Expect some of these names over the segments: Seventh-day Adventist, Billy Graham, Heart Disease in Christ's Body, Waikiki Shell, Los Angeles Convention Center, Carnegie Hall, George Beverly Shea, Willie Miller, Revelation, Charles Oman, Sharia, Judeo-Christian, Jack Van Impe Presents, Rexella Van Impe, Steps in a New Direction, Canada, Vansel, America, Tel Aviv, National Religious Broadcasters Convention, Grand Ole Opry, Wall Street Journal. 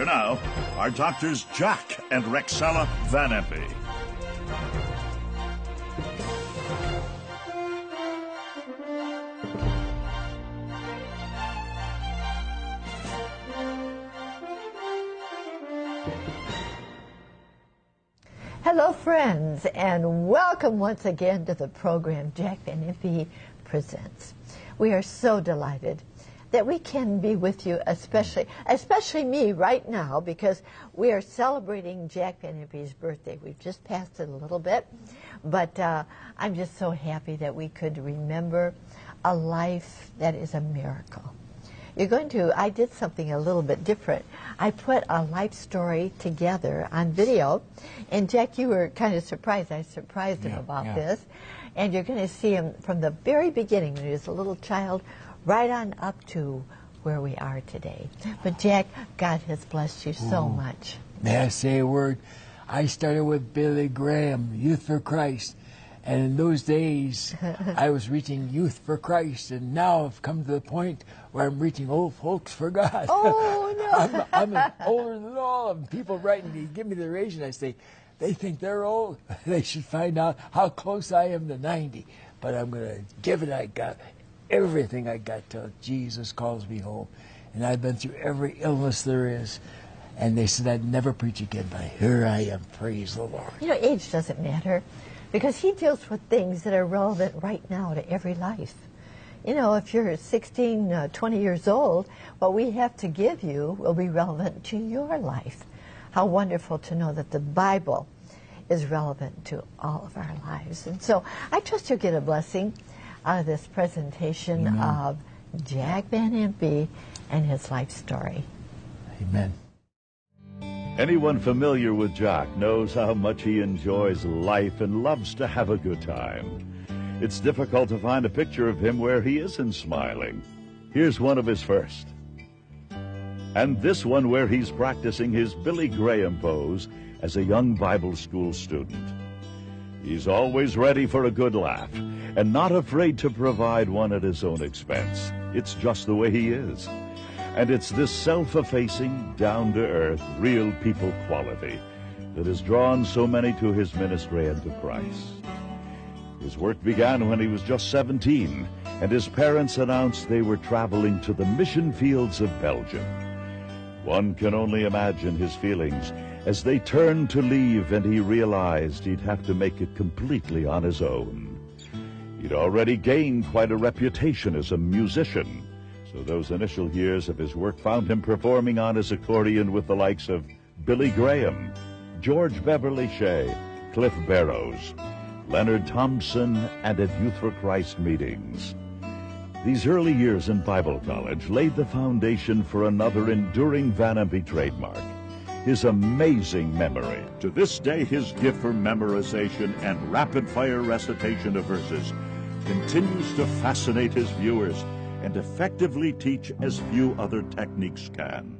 Here now are Doctors Jack and Rexella Van Impe. Hello, friends, and welcome once again to the program Jack Van Impe Presents. We are so delighted that we can be with you, especially me right now, because we are celebrating Jack Van Impe's birthday. We've just passed it a little bit, but I'm just so happy that we could remember a life that is a miracle. I did something a little bit different. I put a life story together on video, and Jack, you were kind of surprised. I surprised him about this, and you're going to see him from the very beginning when he was a little child right on up to where we are today. But Jack, God has blessed you so much. May I say a word? I started with Billy Graham, Youth for Christ. And in those days, I was reaching youth for Christ, and now I've come to the point where I'm reaching old folks for God. Oh, no. I'm older than all of them. People write me, give me their age, and I say, they think they're old. They should find out how close I am to 90. But I'm going to give it I got, everything I got, till Jesus calls me home. And I've been through every illness there is. And they said I'd never preach again, but here I am. Praise the Lord. You know, age doesn't matter, because he deals with things that are relevant right now to every life. You know, if you're 16, 20 years old, what we have to give you will be relevant to your life. How wonderful to know that the Bible is relevant to all of our lives. And so I trust you'll get a blessing out of this presentation of Jack Van Impe and his life story. Amen. Anyone familiar with Jack knows how much he enjoys life and loves to have a good time. It's difficult to find a picture of him where he isn't smiling. Here's one of his first. And this one where he's practicing his Billy Graham pose as a young Bible school student. He's always ready for a good laugh and not afraid to provide one at his own expense. It's just the way he is. And it's this self-effacing, down-to-earth, real people quality that has drawn so many to his ministry and to Christ. His work began when he was just 17, and his parents announced they were traveling to the mission fields of Belgium. One can only imagine his feelings as they turned to leave and he realized he'd have to make it completely on his own. He'd already gained quite a reputation as a musician, so those initial years of his work found him performing on his accordion with the likes of Billy Graham, George Beverly Shea, Cliff Barrows, Leonard Thompson, and at Youth for Christ meetings. These early years in Bible college laid the foundation for another enduring Van Impe trademark, his amazing memory. To this day, his gift for memorization and rapid-fire recitation of verses continues to fascinate his viewers and effectively teach as few other techniques can.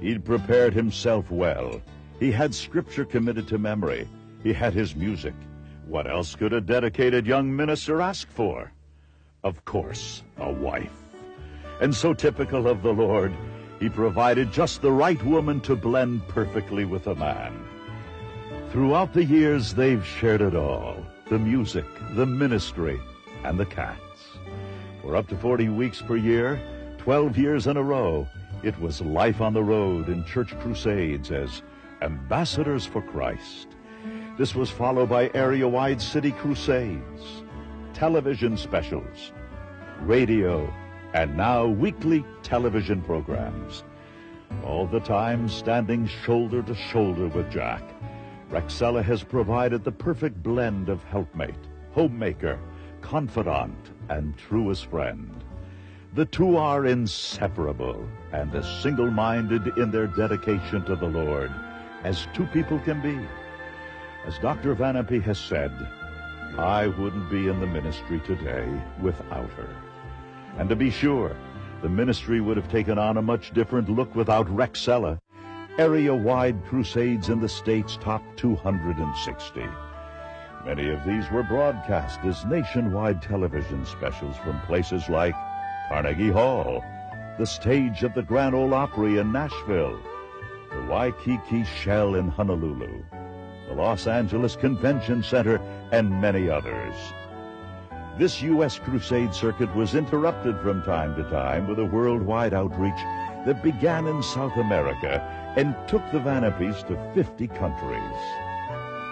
He'd prepared himself well. He had scripture committed to memory. He had his music. What else could a dedicated young minister ask for? Of course, a wife. And so typical of the Lord, he provided just the right woman to blend perfectly with a man. Throughout the years, they've shared it all: the music, the ministry, and the cats. For up to 40 weeks per year, 12 years in a row, it was life on the road in church crusades as ambassadors for Christ. This was followed by area-wide city crusades, television specials, radio, and now weekly television programs. All the time standing shoulder to shoulder with Jack, Rexella has provided the perfect blend of helpmate, homemaker, confidant, and truest friend. The two are inseparable and as single-minded in their dedication to the Lord as two people can be. As Dr. Van Impe has said, I wouldn't be in the ministry today without her. And to be sure, the ministry would have taken on a much different look without Rexella. Area-wide crusades in the states topped 260. Many of these were broadcast as nationwide television specials from places like Carnegie Hall, the stage of the Grand Ole Opry in Nashville, the Waikiki Shell in Honolulu, the Los Angeles Convention Center, and many others. This U.S. crusade circuit was interrupted from time to time with a worldwide outreach that began in South America and took the Van Impes to 50 countries.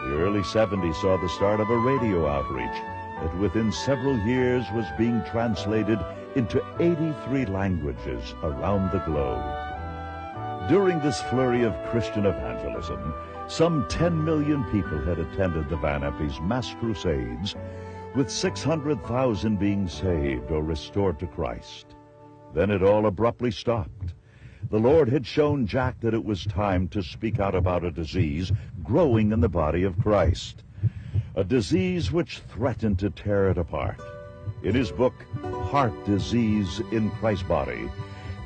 The early 70s saw the start of a radio outreach that within several years was being translated into 83 languages around the globe. During this flurry of Christian evangelism, some 10 million people had attended the Van Impe's mass crusades, with 600,000 being saved or restored to Christ. Then it all abruptly stopped. The Lord had shown Jack that it was time to speak out about a disease growing in the body of Christ, a disease which threatened to tear it apart. In his book, Heart Disease in Christ's Body,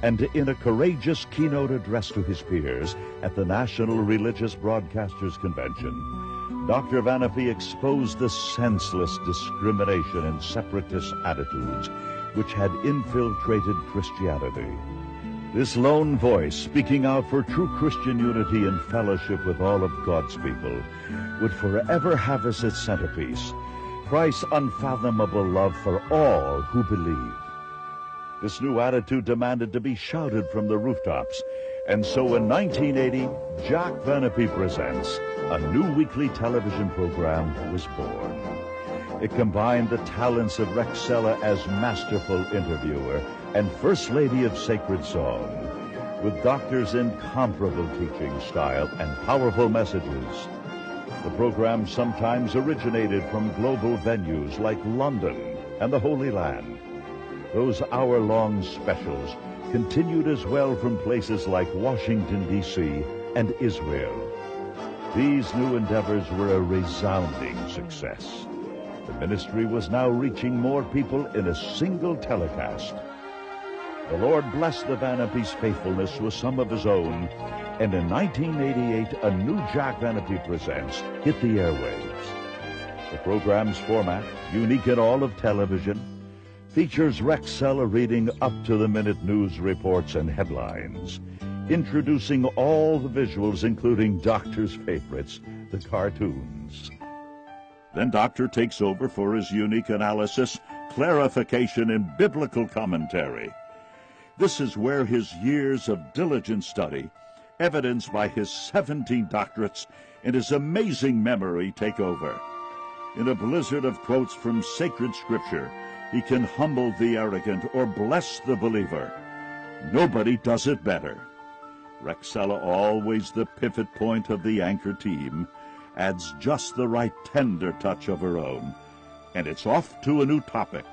and in a courageous keynote address to his peers at the National Religious Broadcasters Convention, Dr. Van Impe exposed the senseless discrimination and separatist attitudes which had infiltrated Christianity. This lone voice, speaking out for true Christian unity and fellowship with all of God's people, would forever have as its centerpiece Christ's unfathomable love for all who believe. This new attitude demanded to be shouted from the rooftops, and so in 1980, Jack Van Impe Presents, a new weekly television program, was born. It combined the talents of Rexella as masterful interviewer and First Lady of Sacred Song, with Doctor's incomparable teaching style and powerful messages. The program sometimes originated from global venues like London and the Holy Land. Those hour-long specials continued as well from places like Washington, D.C. and Israel. These new endeavors were a resounding success. The ministry was now reaching more people in a single telecast. The Lord blessed the Van Impe's faithfulness with some of his own, and in 1988, a new Jack Van Impe Presents hit the airwaves. The program's format, unique in all of television, features Rexella reading up-to-the-minute news reports and headlines, introducing all the visuals, including Doctor's favorites, the cartoons. Then Doctor takes over for his unique analysis, clarification, and biblical commentary. This is where his years of diligent study, evidenced by his 17 doctorates and his amazing memory, take over. In a blizzard of quotes from sacred scripture, he can humble the arrogant or bless the believer. Nobody does it better. Rexella, always the pivot point of the anchor team, adds just the right tender touch of her own, and it's off to a new topic.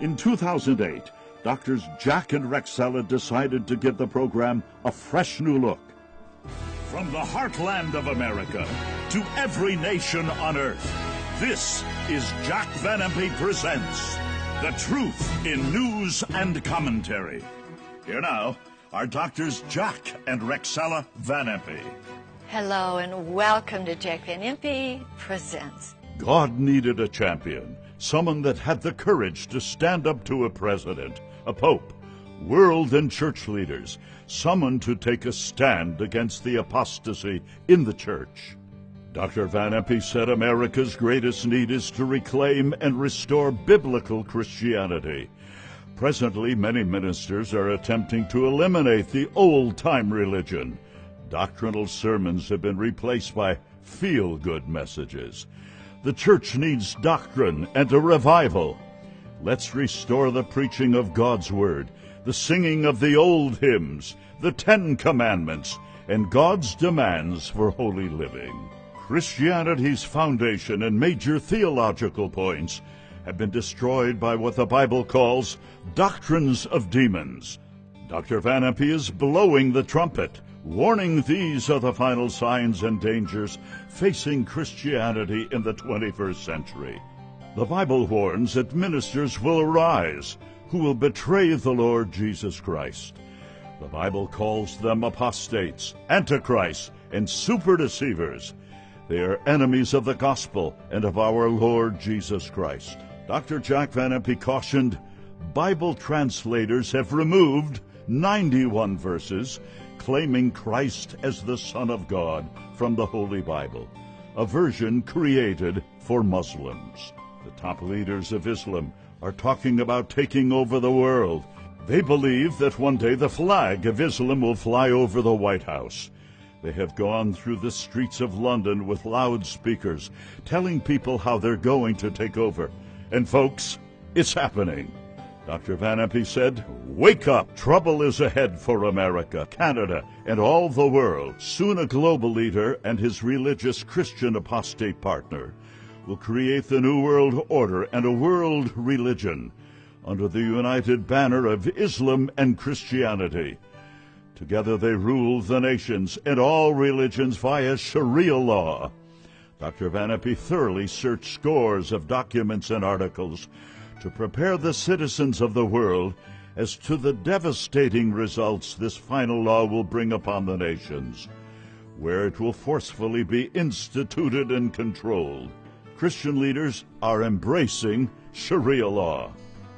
In 2008, Doctors Jack and Rexella decided to give the program a fresh new look. From the heartland of America to every nation on earth, this is Jack Van Impe Presents, the truth in news and commentary. Here now are Doctors Jack and Rexella Van Impe. Hello and welcome to Jack Van Impe Presents. God needed a champion, someone that had the courage to stand up to a president, a pope, world and church leaders, someone to take a stand against the apostasy in the church. Dr. Van Impe said America's greatest need is to reclaim and restore biblical Christianity. Presently, many ministers are attempting to eliminate the old-time religion. Doctrinal sermons have been replaced by feel-good messages. The church needs doctrine and a revival. Let's restore the preaching of God's word, the singing of the old hymns, the Ten Commandments, and God's demands for holy living. Christianity's foundation and major theological points have been destroyed by what the Bible calls doctrines of demons. Dr. Van Impe is blowing the trumpet, warning these are the final signs and dangers facing Christianity in the 21st century. The Bible warns that ministers will arise who will betray the Lord Jesus Christ. The Bible calls them apostates, antichrists, and super deceivers. They are enemies of the gospel and of our Lord Jesus Christ. Dr. Jack Van Impe cautioned, Bible translators have removed 91 verses Claiming Christ as the Son of God from the Holy Bible, a version created for Muslims. The top leaders of Islam are talking about taking over the world. They believe that one day the flag of Islam will fly over the White House. They have gone through the streets of London with loudspeakers, telling people how they're going to take over. And folks, it's happening. Dr. Van Impe said, "Wake up! Trouble is ahead for America, Canada, and all the world." Soon a global leader and his religious Christian apostate partner will create the New World Order and a world religion under the united banner of Islam and Christianity. Together they rule the nations and all religions via Sharia law. Dr. Van Impe thoroughly searched scores of documents and articles to prepare the citizens of the world as to the devastating results this final law will bring upon the nations, where it will forcefully be instituted and controlled. Christian leaders are embracing Sharia law.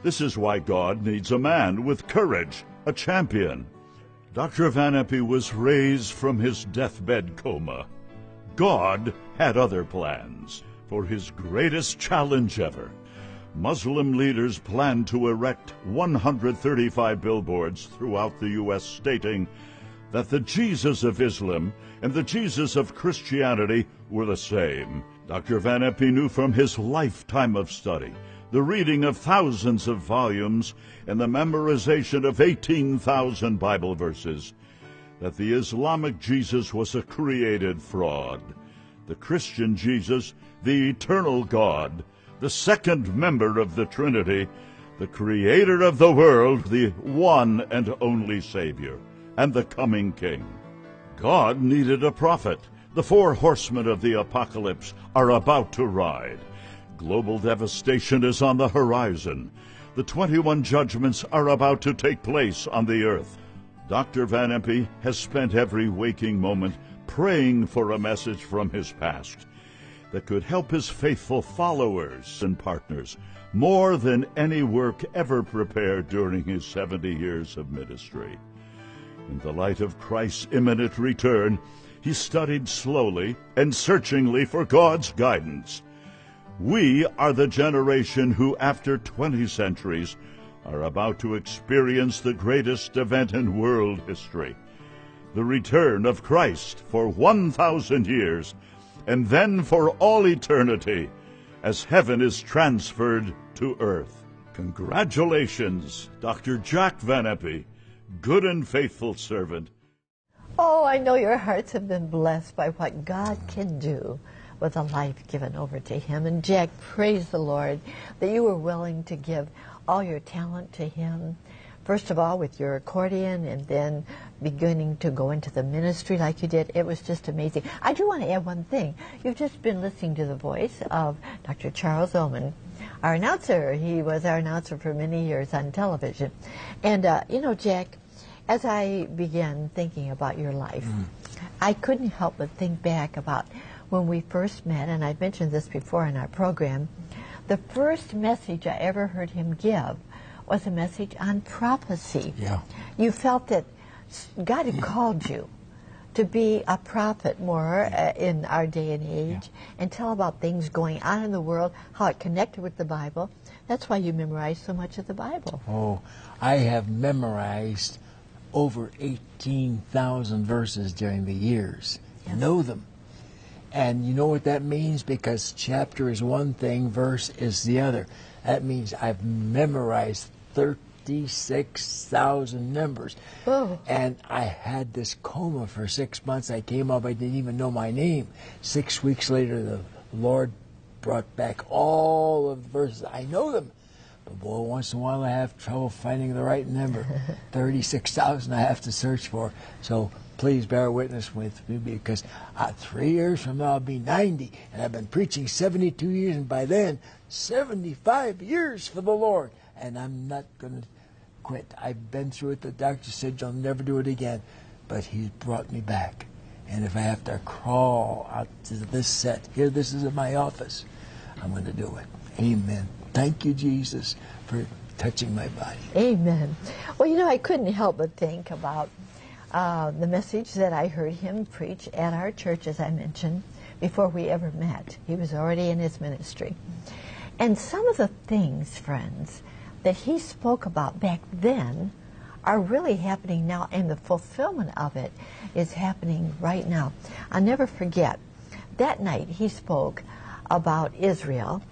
This is why God needs a man with courage, a champion. Dr. Van Impe was raised from his deathbed coma. God had other plans for his greatest challenge ever. Muslim leaders plan to erect 135 billboards throughout the U.S. stating that the Jesus of Islam and the Jesus of Christianity were the same. Dr. Van Impe knew from his lifetime of study, the reading of thousands of volumes, and the memorization of 18,000 Bible verses, that the Islamic Jesus was a created fraud. The Christian Jesus, the eternal God, the second member of the Trinity, the creator of the world, the one and only Savior, and the coming King. God needed a prophet. The four horsemen of the apocalypse are about to ride. Global devastation is on the horizon. The 21 judgments are about to take place on the earth. Dr. Van Impe has spent every waking moment praying for a message from his past that could help his faithful followers and partners more than any work ever prepared during his 70 years of ministry. In the light of Christ's imminent return, he studied slowly and searchingly for God's guidance. We are the generation who, after 20 centuries, are about to experience the greatest event in world history, the return of Christ for 1,000 years, and then for all eternity, as heaven is transferred to earth. Congratulations, Dr. Jack Van Impe, good and faithful servant. Oh, I know your hearts have been blessed by what God can do with a life given over to Him. And Jack, praise the Lord that you were willing to give all your talent to Him. First of all, with your accordion, and then beginning to go into the ministry like you did. It was just amazing. I do want to add one thing. You've just been listening to the voice of Dr. Charles Oman, our announcer. He was our announcer for many years on television. And, you know, Jack, as I began thinking about your life, I couldn't help but think back about when we first met, and I've mentioned this before in our program. The first message I ever heard him give was a message on prophecy. Yeah. You felt that God had called you to be a prophet more in our day and age, and tell about things going on in the world, how it connected with the Bible. That's why you memorized so much of the Bible. Oh, I have memorized over 18,000 verses during the years. Yes. Know them. And you know what that means? Because chapter is one thing, verse is the other. That means I've memorized 36,000 numbers. Oh. And I had this coma for 6 months. I came up, I didn't even know my name. 6 weeks later, the Lord brought back all of the verses. I know them. But boy, once in a while I have trouble finding the right number. 36,000 I have to search for. So please bear witness with me, because 3 years from now I'll be 90, and I've been preaching 72 years, and by then 75 years for the Lord, and I'm not going to quit. I've been through it. The doctor said you'll never do it again, but he's brought me back. And if I have to crawl out to this set here, this is in my office, I'm going to do it. Amen. Thank you, Jesus, for touching my body. Amen. Well, you know, I couldn't help but think about the message that I heard him preach at our church, as I mentioned, before we ever met. He was already in his ministry. And some of the things, friends, that he spoke about back then are really happening now, and the fulfillment of it is happening right now. I'll never forget, that night he spoke about Israel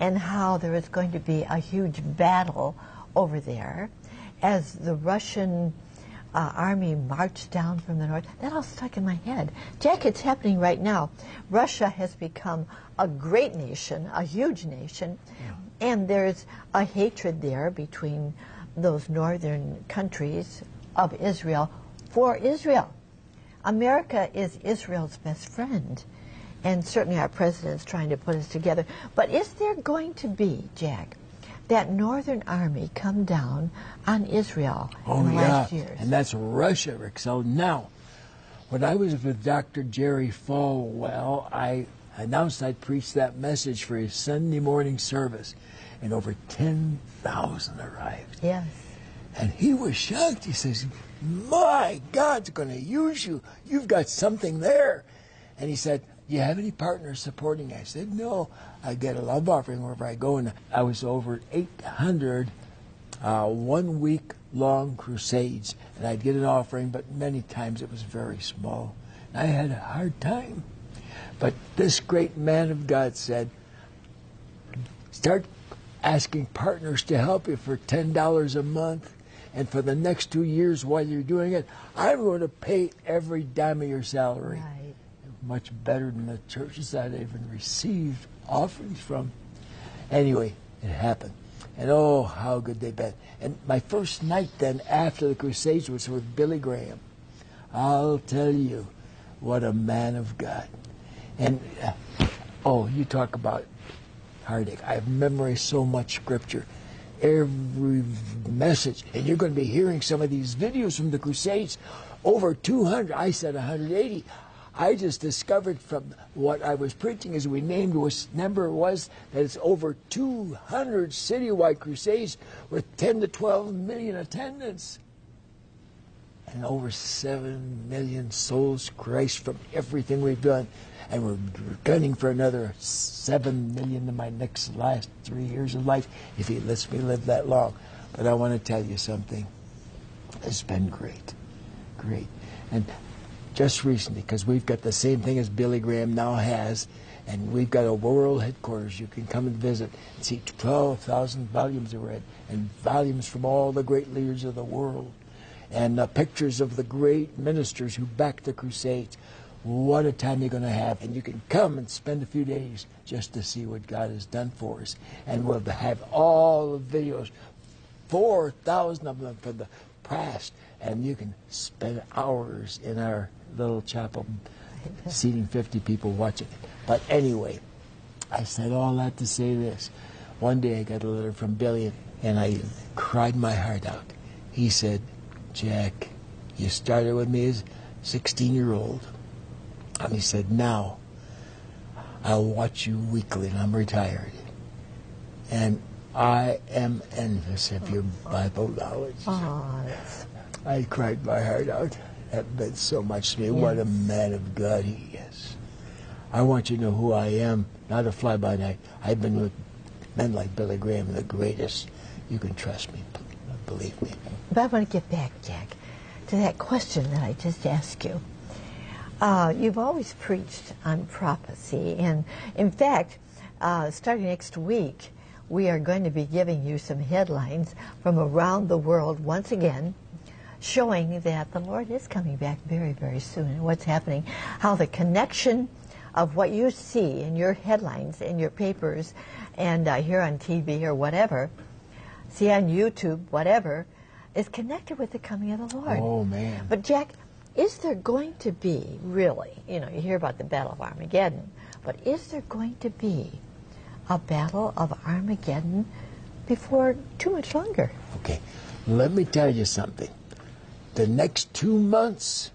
and how there was going to be a huge battle over there as the Russian army marched down from the north. That all stuck in my head. Jack, it's happening right now. Russia has become a great nation, a huge nation, and there's a hatred there between those northern countries of Israel for Israel. America is Israel's best friend, and certainly our president's trying to put us together. But is there going to be, Jack, that northern army come down on Israel in the last years? And that's Russia, Rexel. Now, when I was with Dr. Jerry Falwell, I announced I'd preach that message for his Sunday morning service, and over 10,000 arrived. Yes. And he was shocked. He says, "My God's going to use you. You've got something there." And he said, "Do you have any partners supporting?" I said, "No. I get a love offering wherever I go." And I was over 800 one-week-long crusades, and I'd get an offering, but many times it was very small. And I had a hard time. But this great man of God said, "Start asking partners to help you for $10 a month. And for the next 2 years while you're doing it, I'm going to pay every dime of your salary." Right. Much better than the churches I'd even received offerings from. Anyway, it happened. And oh, how good they've been. And my first night then after the crusades was with Billy Graham. I'll tell you, what a man of God. And, oh, you talk about heartache. I have memorized so much scripture, every message. And you're going to be hearing some of these videos from the crusades. Over 200, I said 180. I just discovered from what I was preaching as we named was number was that it's over 200 citywide crusades with 10 to 12 million attendants. And over 7 million souls Christ from everything we've done. And we're gunning for another 7 million in my next last 3 years of life, if he lets me live that long. But I want to tell you something. It's been great. Great. And just recently, because we've got the same thing as Billy Graham now has, and we've got a world headquarters. You can come and visit and see 12,000 volumes of read, and volumes from all the great leaders of the world, and pictures of the great ministers who backed the crusades. What a time you're going to have. And you can come and spend a few days just to see what God has done for us. And we'll have all the videos, 4,000 of them from the past. And you can spend hours in our little chapel seating 50 people watching it. But anyway, I said all that to say this. One day I got a letter from Billy, and I cried my heart out. He said, "Jack, you started with me as a 16-year-old. And he said, "Now, I'll watch you weekly, and I'm retired. And I am envious of your Bible knowledge." I cried my heart out. That meant so much to me. Yes. What a man of God he is. I want you to know who I am, not a fly-by-night. I've been with men like Billy Graham, the greatest. You can trust me, believe me. But I want to get back, Jack, to that question that I just asked you. You've always preached on prophecy, and in fact, starting next week, we are going to be giving you some headlines from around the world once again, showing that the Lord is coming back very, very soon, and what's happening, how the connection of what you see in your headlines, in your papers, and here on TV or whatever, see on YouTube, whatever, is connected with the coming of the Lord. Oh, man. But Jack, is there going to be, really, you know, you hear about the Battle of Armageddon, but is there going to be a Battle of Armageddon before too much longer? Okay, let me tell you something. The next 2 months,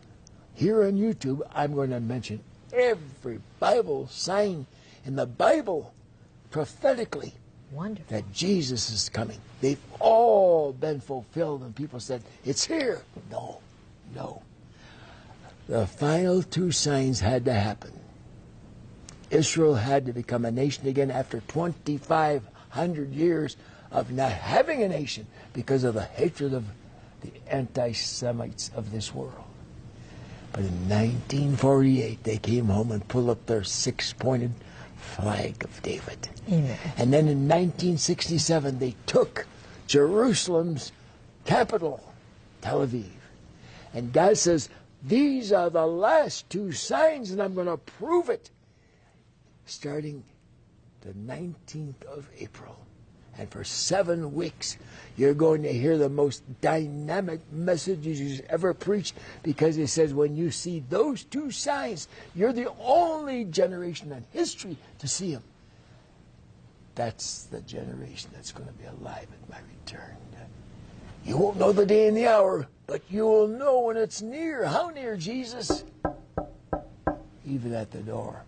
here on YouTube, I'm going to mention every Bible sign in the Bible prophetically. Wonderful. That Jesus is coming. They've all been fulfilled, and people said, "It's here." No, no. the final two signs had to happen. Israel had to become a nation again after 2,500 years of not having a nation because of the hatred of the anti-Semites of this world. But in 1948, they came home and pulled up their six-pointed flag of David. Amen. And then in 1967, they took Jerusalem's capital, Tel Aviv. And God says, these are the last two signs, and I'm going to prove it starting the 19th of April. And for 7 weeks, you're going to hear the most dynamic messages you've ever preached, because it says when you see those two signs, you're the only generation in history to see them. That's the generation that's going to be alive at my return. You won't know the day and the hour, but you will know when it's near. How near, Jesus? Even at the door.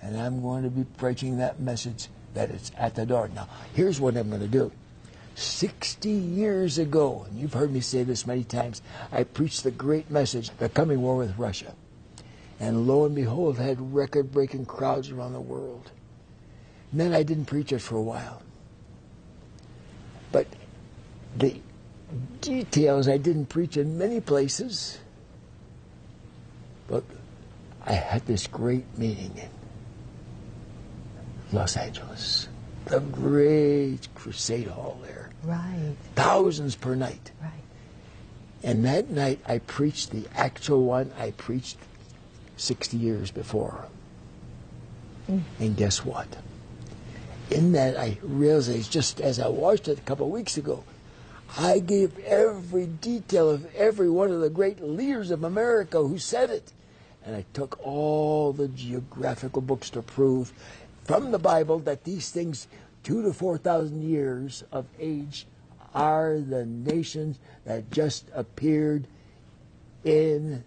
And I'm going to be preaching that message that it's at the door. Now, here's what I'm going to do. 60 years ago, and you've heard me say this many times, I preached the great message, the coming war with Russia. And lo and behold, I had record-breaking crowds around the world. And then I didn't preach it for a while. But the details I didn't preach in many places. But I had this great meeting in Los Angeles, the great crusade hall there. Right. Thousands per night. Right. And that night I preached the actual one I preached 60 years before. Mm. And guess what? In that I realized, just as I watched it a couple of weeks ago, I gave every detail of every one of the great leaders of America who said it. And I took all the geographical books to prove from the Bible that these things, 2,000 to 4,000 years of age, are the nations that just appeared in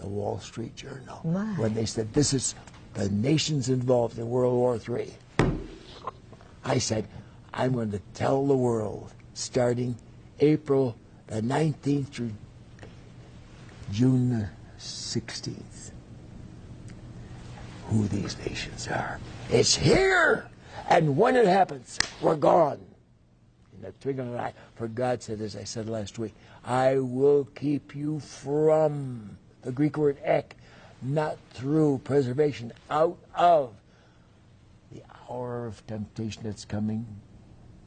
the Wall Street Journal. My. When they said, this is the nations involved in World War III. I said, I'm going to tell the world, starting April the 19th through June the 16th, who these nations are. It's here! And when it happens, we're gone. In the twinkling of an eye, for God said, as I said last week, I will keep you from, the Greek word ek, not through preservation, out of the hour of temptation that's coming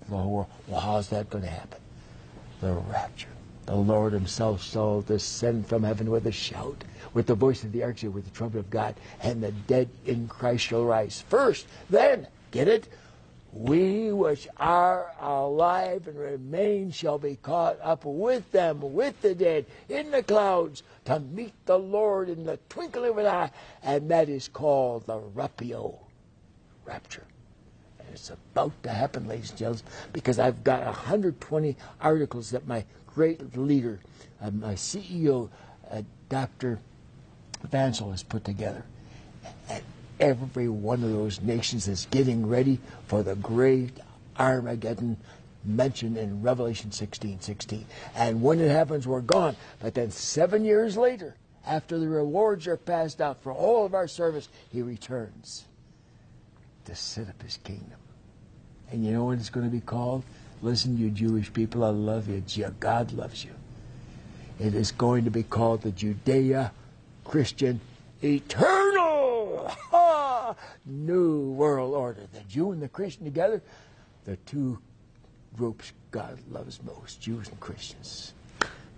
to the whole world. Well, how's that going to happen? The rapture. The Lord himself shall descend from heaven with a shout, with the voice of the archangel, with the trumpet of God, and the dead in Christ shall rise first. Then, get it? We which are alive and remain shall be caught up with them, with the dead, in the clouds, to meet the Lord in the twinkling of an eye, and that is called the rapio, rapture. And it's about to happen, ladies and gentlemen, because I've got 120 articles that my great leader, my CEO, Dr. Vansel, has put together. And every one of those nations is getting ready for the great Armageddon mentioned in Revelation 16:16. And when it happens, we're gone. But then 7 years later, after the rewards are passed out for all of our service, he returns to set up his kingdom. And you know what it's going to be called? Listen, you Jewish people, I love you. God loves you. It is going to be called the Judeo-Christian Eternal New World Order. The Jew and the Christian together, the two groups God loves most, Jews and Christians,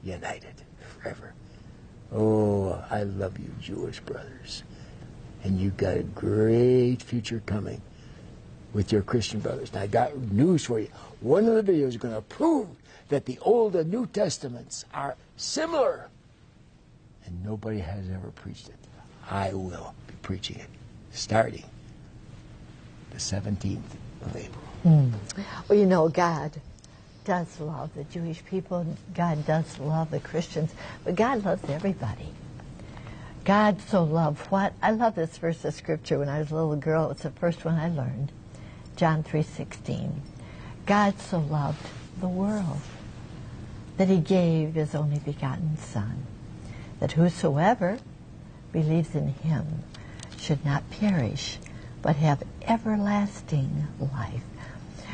united forever. Oh, I love you, Jewish brothers. And you've got a great future coming with your Christian brothers. Now, I got news for you. One of the videos is going to prove that the Old and New Testaments are similar. And nobody has ever preached it. I will be preaching it starting the 17th of April. Mm. Well, you know, God does love the Jewish people. God does love the Christians. But God loves everybody. God so loved what? I love this verse of Scripture. When I was a little girl, it's the first one I learned. John 3:16. God so loved the world that he gave his only begotten Son, that whosoever believes in him should not perish, but have everlasting life.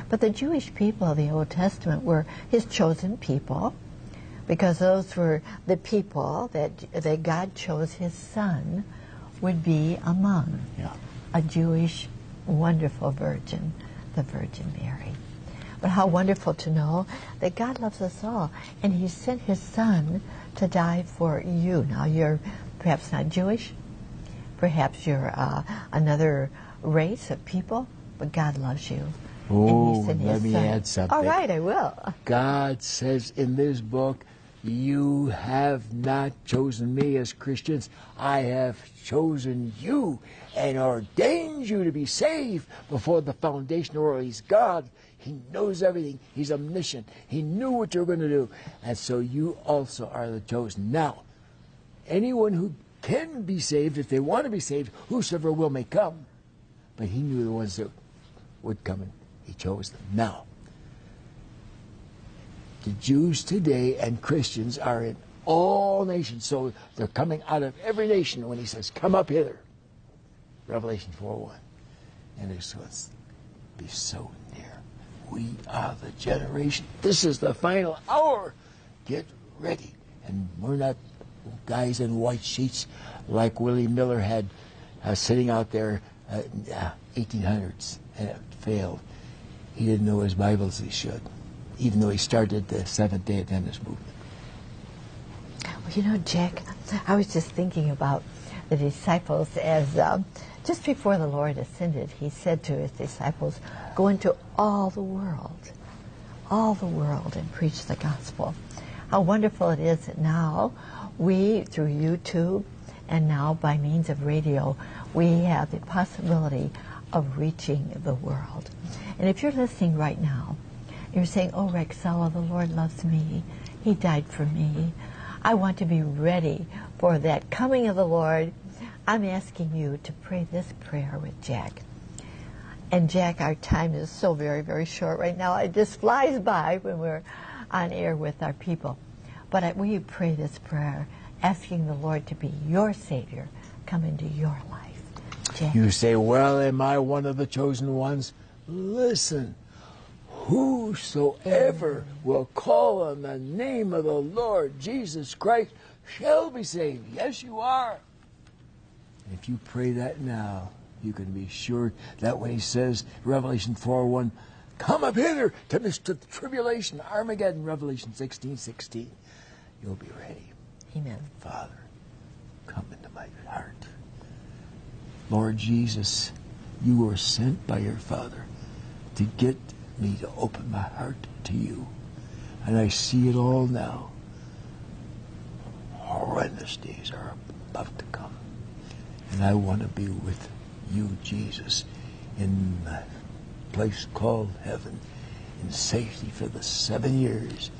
But the Jewish people of the Old Testament were his chosen people, because those were the people that God chose his son would be among. Yeah. A Jewish wonderful virgin, the Virgin Mary. But how wonderful to know that God loves us all, and he sent his son to die for you. Now, you're perhaps not Jewish, perhaps you're another race of people, but God loves you. Oh, let me add something. All right, I will. God says in this book, you have not chosen me as Christians. I have chosen you and ordained you to be saved before the foundation of the world. He's God. He knows everything. He's omniscient. He knew what you were going to do. And so you also are the chosen. Now, anyone who can be saved, if they want to be saved, whosoever will may come. But he knew the ones that would come, and he chose them. Now, the Jews today and Christians are in all nations, so they're coming out of every nation when he says, come up hither, Revelation 4:1. And it's going to be so near. We are the generation. This is the final hour. Get ready. And we're not guys in white sheets like Willie Miller had sitting out there in the 1800s, and it failed. He didn't know his Bible as he should, even though he started the Seventh-day Adventist movement. Well, you know, Jack, I was just thinking about the disciples as just before the Lord ascended, he said to his disciples, go into all the world, and preach the gospel. How wonderful it is that now we, through YouTube, and now by means of radio, we have the possibility of reaching the world. And if you're listening right now, you're saying, oh, Rexella, the Lord loves me. He died for me. I want to be ready for that coming of the Lord. I'm asking you to pray this prayer with Jack. And Jack, our time is so very, very short right now. It just flies by when we're on air with our people. But will you pray this prayer, asking the Lord to be your Savior, come into your life? Jack. You say, well, am I one of the chosen ones? Listen. Whosoever will call on the name of the Lord Jesus Christ shall be saved. Yes, you are. If you pray that now, you can be sure that when he says, Revelation 4:1, come up hither to the tribulation, Armageddon, Revelation 16:16, you'll be ready. Amen. Father, come into my heart. Lord Jesus, you were sent by your Father to get me to open my heart to you, and I see it all now. Horrendous days are about to come, and I want to be with you, Jesus, in the place called heaven, in safety for the 7 years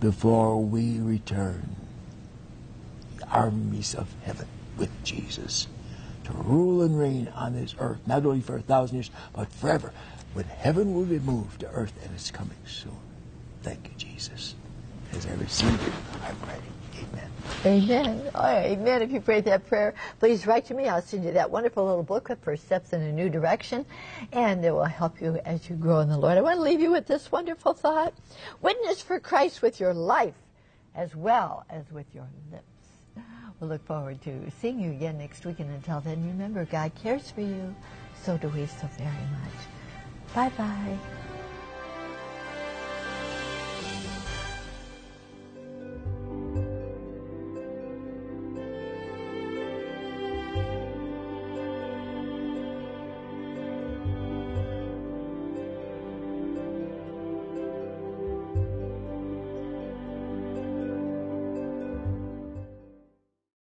before we return, the armies of heaven with Jesus, to rule and reign on this earth, not only for 1,000 years, but forever. When heaven will be moved to earth, and it's coming soon. Thank you, Jesus. As I receive you, I'm ready. Amen. Amen. Oh, amen. If you prayed that prayer, please write to me. I'll send you that wonderful little booklet for Steps in a New Direction, and it will help you as you grow in the Lord. I want to leave you with this wonderful thought. Witness for Christ with your life as well as with your lips. We'll look forward to seeing you again next week, and until then, remember, God cares for you, so do we so very much. Bye-bye.